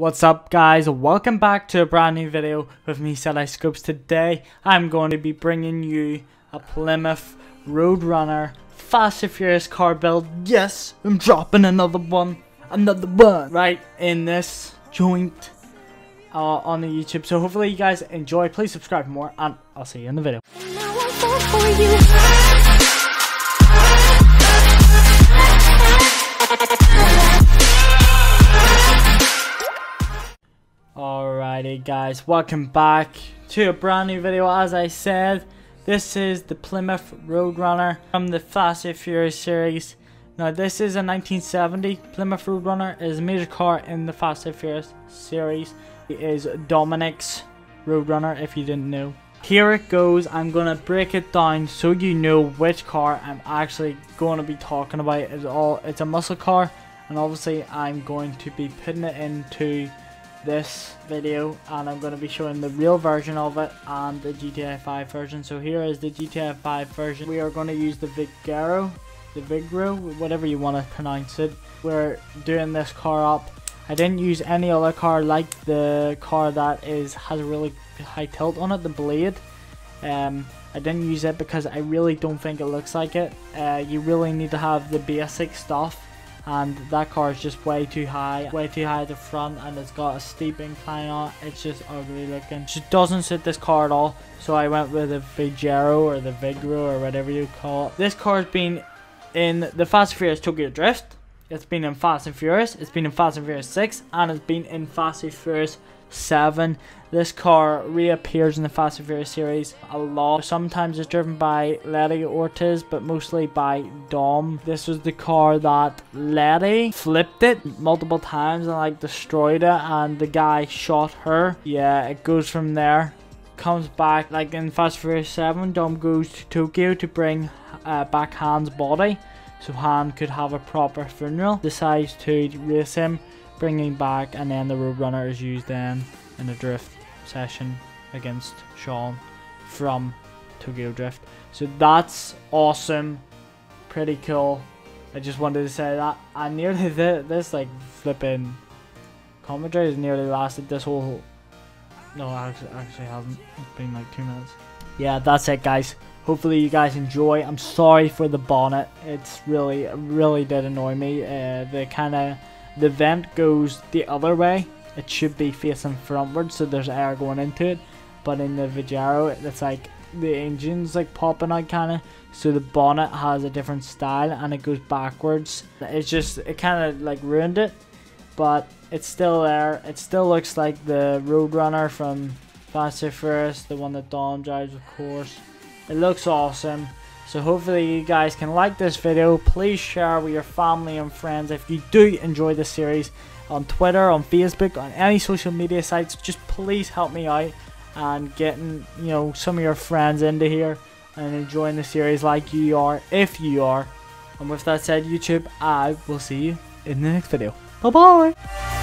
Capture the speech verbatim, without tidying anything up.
What's up guys, welcome back to a brand new video with me, Seti Scopes. Today I'm going to be bringing you a Plymouth Road Runner Fast and Furious car build. Yes, I'm dropping another one, another one right in this joint uh, on the YouTube. So hopefully you guys enjoy, please subscribe for more and I'll see you in the video. And now I'm Alrighty guys, welcome back to a brand new video. As I said, this is the Plymouth Road Runner from the Fast and Furious series. Now this is a nineteen seventy. Plymouth Road Runner is a major car in the Fast and Furious series. It is Dominic's Road Runner if you didn't know. Here it goes, I'm going to break it down so you know which car I'm actually going to be talking about. It's, all, it's a muscle car and obviously I'm going to be putting it into this video and I'm going to be showing the real version of it and the G T A five version. So here is the G T A five version. We are going to use the Vigero, the Vigero, whatever you want to pronounce it. We're doing this car up. I didn't use any other car like the car that is has a really high tilt on it, the Blade. Um, I didn't use it because I really don't think it looks like it. Uh, you really need to have the basic stuff. And that car is just way too high, way too high at the front, and it's got a steep incline on it. It's just ugly looking. Just doesn't suit this car at all. So I went with the Vigero or the Vigero or whatever you call it. This car has been in the Fast and Furious Tokyo Drift. It's been in Fast and Furious. It's been in Fast and Furious six, and it's been in Fast and Furious seven. This car reappears in the Fast and Furious series a lot. Sometimes it's driven by Letty Ortiz, but mostly by Dom. This was the car that Letty flipped it multiple times and like destroyed it, and the guy shot her. Yeah, it goes from there. Comes back like in Fast and Furious seven. Dom goes to Tokyo to bring uh, back Han's body so Han could have a proper funeral. Decides to race him, bringing back, and then the Road Runner is used then in a drift session against Sean from Tokyo Drift. So that's awesome, pretty cool. I just wanted to say that. I nearly did this like flipping commentary has nearly lasted this whole. No, actually, actually hasn't. It's been like two minutes. Yeah, that's it, guys. Hopefully you guys enjoy. I'm sorry for the bonnet. It's really, really did annoy me. Uh, the kind of the vent goes the other way. It should be facing frontwards, so there's air going into it, but in the Vigero it's like the engine's like popping out kind of, so the bonnet has a different style and it goes backwards. It's just, it kind of like ruined it, but it's still there. It still looks like the Road Runner from Fast and Furious, the one that Dom drives, of course. It looks awesome. So hopefully you guys can like this video. Please share with your family and friends if you do enjoy the series. On Twitter, on Facebook, on any social media sites, just please help me out and getting, you know, some of your friends into here and enjoying the series like you are, if you are. And with that said, YouTube, I will see you in the next video. Bye bye.